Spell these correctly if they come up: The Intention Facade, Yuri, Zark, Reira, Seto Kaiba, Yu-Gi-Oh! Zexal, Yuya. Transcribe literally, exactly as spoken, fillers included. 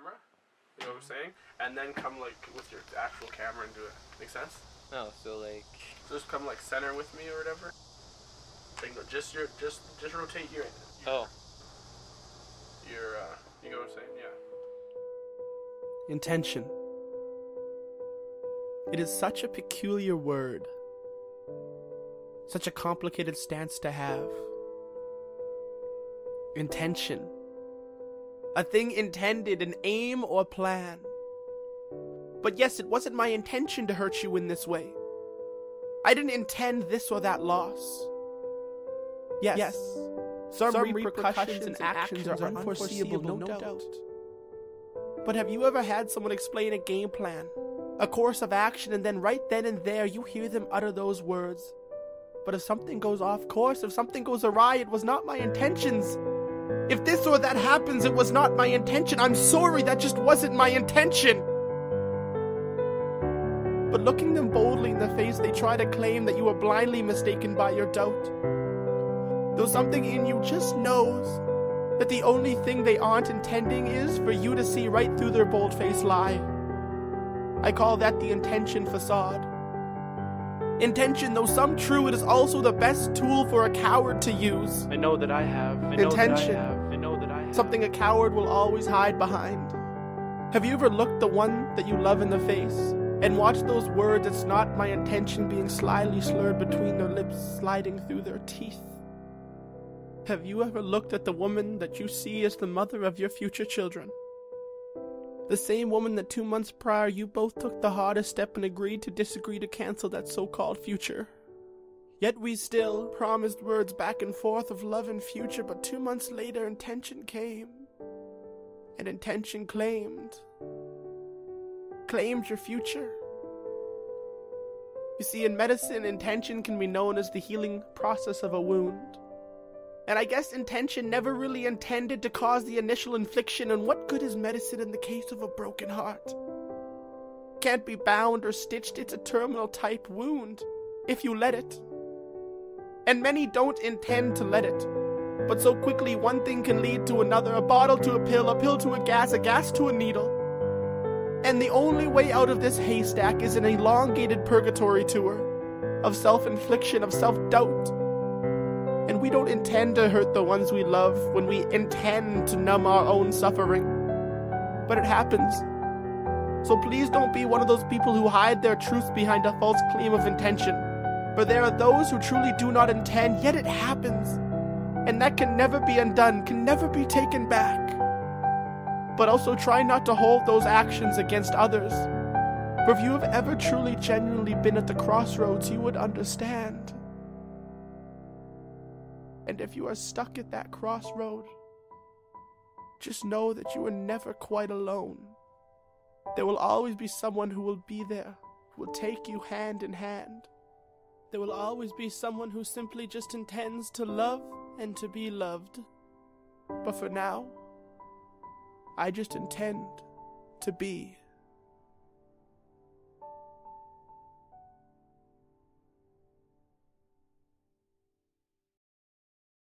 camera, you know what I'm saying? And then come like with your actual camera and do it. Make sense? No, so like so just come like center with me or whatever. Bingo. Just your just just rotate your, your oh your uh you know what I'm saying? Yeah. Intention. It is such a peculiar word. Such a complicated stance to have. Intention. A thing intended, an aim or plan. But yes, it wasn't my intention to hurt you in this way. I didn't intend this or that loss. Yes, yes. Some, some repercussions, repercussions and actions, actions are unforeseeable, unforeseeable no, no doubt. doubt. But have you ever had someone explain a game plan, a course of action, and then right then and there you hear them utter those words? But if something goes off course, if something goes awry, it was not my intentions. If this or that happens, it was not my intention. I'm sorry, that just wasn't my intention. But looking them boldly in the face, they try to claim that you were blindly mistaken by your doubt. Though something in you just knows that the only thing they aren't intending is for you to see right through their bold-faced lie. I call that the intention facade. Intention, though some true, it is also the best tool for a coward to use. I know that I have. I Intention. Know that I have. I know that I have. Something a coward will always hide behind. Have you ever looked the one that you love in the face and watched those words, "It's not my intention," being slyly slurred between their lips, sliding through their teeth? Have you ever looked at the woman that you see as the mother of your future children? The same woman that two months prior you both took the hardest step and agreed to disagree to cancel that so-called future. Yet we still promised words back and forth of love and future, but two months later intention came. And intention claimed. Claimed your future. You see, in medicine, intention can be known as the healing process of a wound. And I guess intention never really intended to cause the initial infliction, and what good is medicine in the case of a broken heart? Can't be bound or stitched, it's a terminal type wound, if you let it. And many don't intend to let it. But so quickly one thing can lead to another, a bottle to a pill, a pill to a gas, a gas to a needle. And the only way out of this haystack is an elongated purgatory tour of self-infliction, of self-doubt. And we don't intend to hurt the ones we love when we intend to numb our own suffering. But it happens. So please don't be one of those people who hide their truths behind a false claim of intention. For there are those who truly do not intend, yet it happens. And that can never be undone, can never be taken back. But also try not to hold those actions against others. For if you have ever truly, genuinely been at the crossroads, you would understand. And if you are stuck at that crossroad, just know that you are never quite alone. There will always be someone who will be there, who will take you hand in hand. There will always be someone who simply just intends to love and to be loved. But for now, I just intend to be.